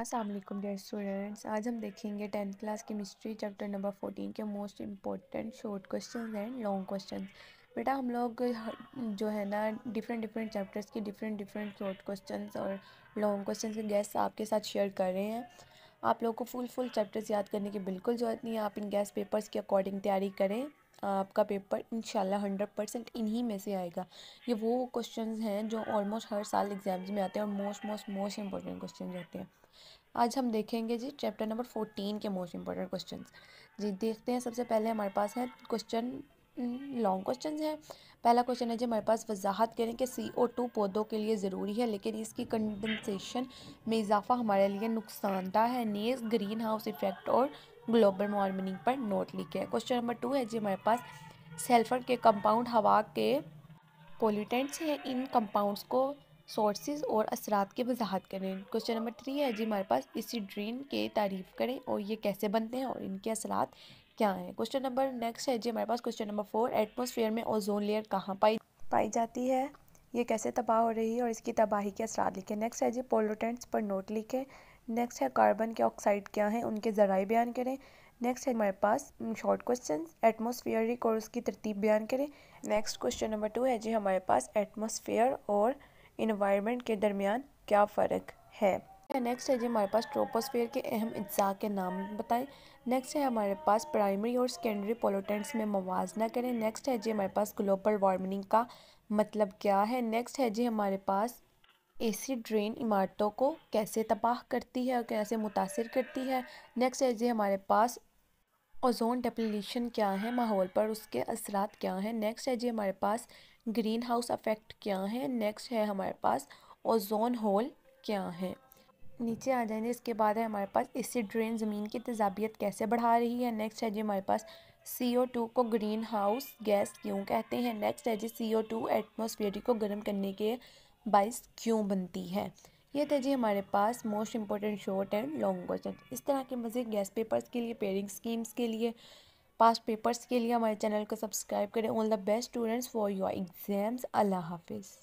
अस्सलाम वालेकुम dear students, आज हम देखेंगे 10th class chemistry chapter number 14 के most important short question and long question. बेटा हम लोग जो है ना डिफरेंट चैप्टर्स के डिफरेंट शॉर्ट क्वेश्चन और लॉन्ग क्वेश्चन के गेस आपके साथ शेयर कर रहे हैं। आप लोगों को फुल चैप्टर्स याद करने की बिल्कुल ज़रूरत नहीं है। आप इन गेस पेपर्स के अकॉर्डिंग तैयारी करें, आपका पेपर इंशाल्लाह 100% इन्हीं में से आएगा। ये वो क्वेश्चंस हैं जो ऑलमोस्ट हर साल एग्जाम्स में आते हैं और मोस्ट इम्पॉर्टेंट क्वेश्चन होते हैं। आज हम देखेंगे जी चैप्टर नंबर 14 के मोस्ट इम्पॉर्टेंट क्वेश्चंस। जी देखते हैं, सबसे पहले हमारे पास है क्वेश्चन लॉन्ग क्वेश्चन है। पहला क्वेश्चन है जी हमारे पास, वजाहत करें कि CO2 पौधों के लिए ज़रूरी है लेकिन इसकी कंडेंसेशन में इजाफा हमारे लिए नुकसानदायक है। नेज ग्रीन हाउस इफेक्ट और ग्लोबल वार्मिंग पर नोट लिखे। क्वेश्चन नंबर 2 है जी हमारे पास, सल्फर के कंपाउंड हवा के पोल्यूटेंट्स हैं, इन कंपाउंड्स को सोर्सेज और असरात की वजाहत करें। क्वेश्चन नंबर 3 है जी हमारे पास, इसीड्रीन के तारीफ करें और ये कैसे बनते हैं और इनके असरात क्या हैं। क्वेश्चन नंबर नेक्स्ट है जी हमारे पास, क्वेश्चन नंबर 4, एटमॉस्फेयर में ओजोन लेयर कहाँ पाई जाती है, ये कैसे तबाह हो रही है और इसकी तबाही के असरात लिखें। नेक्स्ट है जी पोल्यूटेंट्स पर नोट लिखें। नेक्स्ट है कार्बन के ऑक्साइड क्या हैं, उनके ज़राए बयान करें। नेक्स्ट है हमारे पास शॉर्ट क्वेश्चन, एटमॉस्फेरिक और उसकी तरतीब बयान करें। नेक्स्ट क्वेश्चन नंबर 2 है जी हमारे पास, एटमॉस्फेयर और इन्वायरमेंट के दरमियान क्या फ़र्क है। नेक्स्ट है जी हमारे पास, ट्रोपोस्फेयर के अहम अज्जा के नाम बताएं। नेक्स्ट है हमारे पास, प्राइमरी और सेकेंडरी पोल्यूटेंट्स में मवाजना करें। नेक्स्ट है जी हमारे पास, ग्लोबल वार्मिंग का मतलब क्या है। नेक्स्ट है जी हमारे पास, एसिड ड्रेन इमारतों को कैसे तबाह करती है और कैसे मुतासिर करती है। नेक्स्ट है जी हमारे पास, ओजोन डिप्लीशन क्या है माहौल पर, उसके असरात क्या हैं। नेक्स्ट है जी हमारे पास, ग्रीन हाउस इफेक्ट क्या है। नेक्स्ट है हमारे पास, ओजोन होल क्या है। नीचे आ जाएंगे, इसके बाद है हमारे पास, एसिड ड्रेन ज़मीन की तजाबियत कैसे बढ़ा रही है। नेक्स्ट है जी हमारे पास, CO2 को ग्रीन हाउस गैस क्यों कहते हैं। नेक्स्ट है जी, CO2 एटमॉस्फेयर को गर्म करने के बाइस क्यों बनती है। ये थे जी हमारे पास most important short and long question. इस तरह के मज़ीद गैस पेपर्स के लिए, पेयरिंग स्कीम्स के लिए, पास्ट पेपर्स के लिए हमारे चैनल को सब्सक्राइब करें। All the best students for your exams. अल्लाह हाफिज़।